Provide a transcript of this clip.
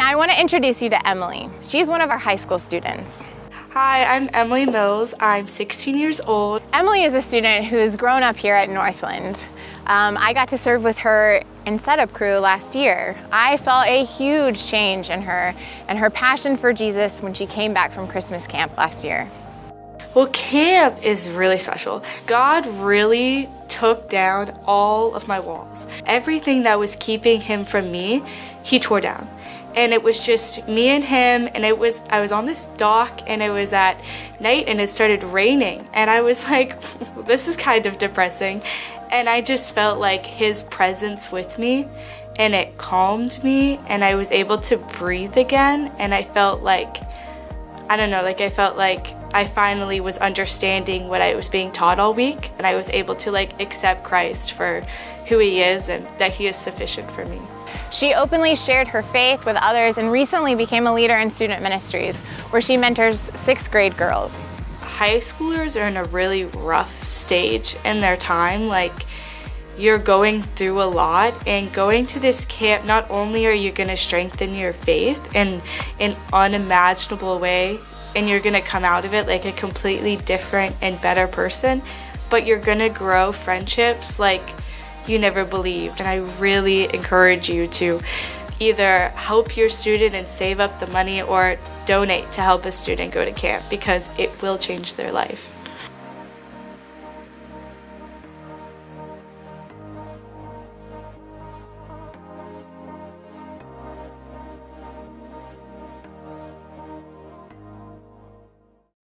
Now I want to introduce you to Emily. She's one of our high school students. Hi, I'm Emily Mills. I'm 16 years old. Emily is a student who has grown up here at Northland. I got to serve with her in setup crew last year. I saw a huge change in her and her passion for Jesus when she came back from Christmas camp last year. Well, camp is really special. God really took down all of my walls. Everything that was keeping him from me, he tore down. And it was just me and him, and I was on this dock, and it was at night, and it started raining. And I was like, this is kind of depressing. And I just felt like his presence with me, and it calmed me, and I was able to breathe again, and I felt like, I don't know, like I felt like I finally was understanding what I was being taught all week, and I was able to like accept Christ for who he is and that he is sufficient for me. She openly shared her faith with others and recently became a leader in student ministries where she mentors 6th grade girls. High schoolers are in a really rough stage in their time. Like, you're going through a lot, and going to this camp, not only are you going to strengthen your faith in an unimaginable way, and you're going to come out of it like a completely different and better person, but you're going to grow friendships like you never believed. And I really encourage you to either help your student and save up the money or donate to help a student go to camp, because it will change their life.